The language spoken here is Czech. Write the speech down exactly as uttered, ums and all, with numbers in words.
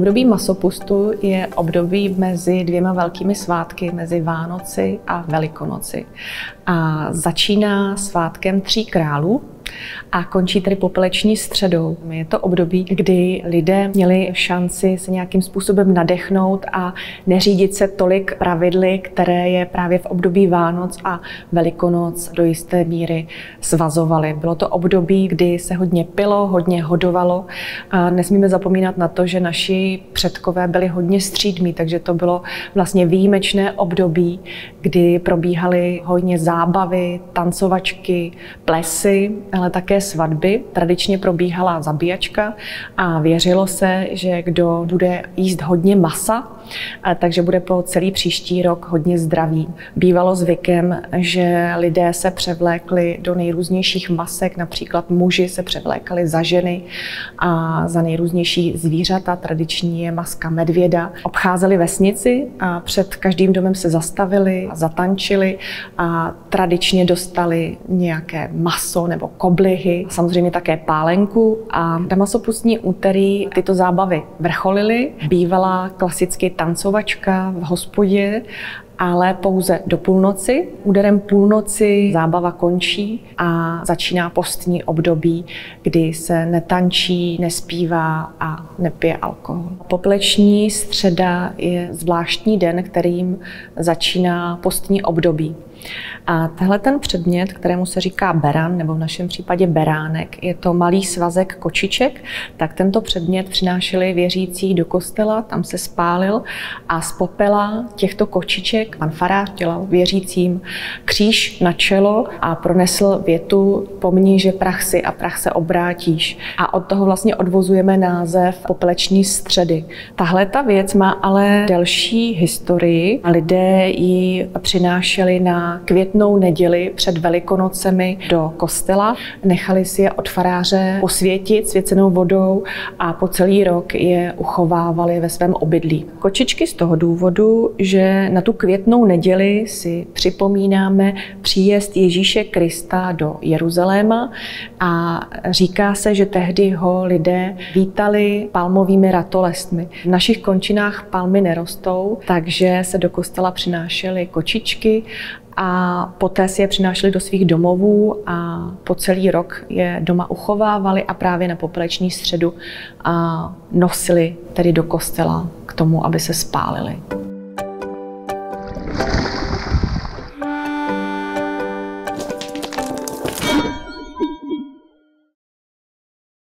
Období masopustu je období mezi dvěma velkými svátky, mezi Vánoci a Velikonoci. A začíná svátkem Tří králů a končí tedy Popeleční středou. Je to období, kdy lidé měli šanci se nějakým způsobem nadechnout a neřídit se tolik pravidly, které je právě v období Vánoc a Velikonoc do jisté míry svazovaly. Bylo to období, kdy se hodně pilo, hodně hodovalo. A nesmíme zapomínat na to, že naši předkové byli hodně střídmí, takže to bylo vlastně výjimečné období, kdy probíhaly hodně zábavy, tancovačky, plesy, ale také svatby. Tradičně probíhala zabíjačka a věřilo se, že kdo bude jíst hodně masa, takže bude po celý příští rok hodně zdravý. Bývalo zvykem, že lidé se převlékli do nejrůznějších masek, například muži se převlékali za ženy a za nejrůznější zvířata. Tradiční je maska medvěda. Obcházeli vesnici a před každým domem se zastavili, zatančili a tradičně dostali nějaké maso nebo koblihy, samozřejmě také pálenku, a na masopustní úterý tyto zábavy vrcholily. Bývala klasicky tancovačka v hospodě, ale pouze do půlnoci. Úderem půlnoci zábava končí a začíná postní období, kdy se netančí, nespívá a nepije alkohol. Popeleční středa je zvláštní den, kterým začíná postní období. A tehle ten předmět, kterému se říká beran, nebo v našem případě beránek, je to malý svazek kočiček, tak tento předmět přinášeli věřící do kostela, tam se spálil a z popela těchto kočiček pan farář dělal věřícím kříž na čelo a pronesl větu: pomni, že prach si a prach se obrátíš. A od toho vlastně odvozujeme název Popeleční středy. Tahle ta věc má ale delší historii. Lidé ji přinášeli na Květnou neděli před Velikonocemi do kostela. Nechali si je od faráře posvětit svěcenou vodou a po celý rok je uchovávali ve svém obydlí. Kočičky z toho důvodu, že na tu Květnou neděli si připomínáme příjezd Ježíše Krista do Jeruzaléma a říká se, že tehdy ho lidé vítali palmovými ratolestmi. V našich končinách palmy nerostou, takže se do kostela přinášely kočičky a poté si je přinášeli do svých domovů a po celý rok je doma uchovávali a právě na Popeleční středu a nosili tedy do kostela k tomu, aby se spálili.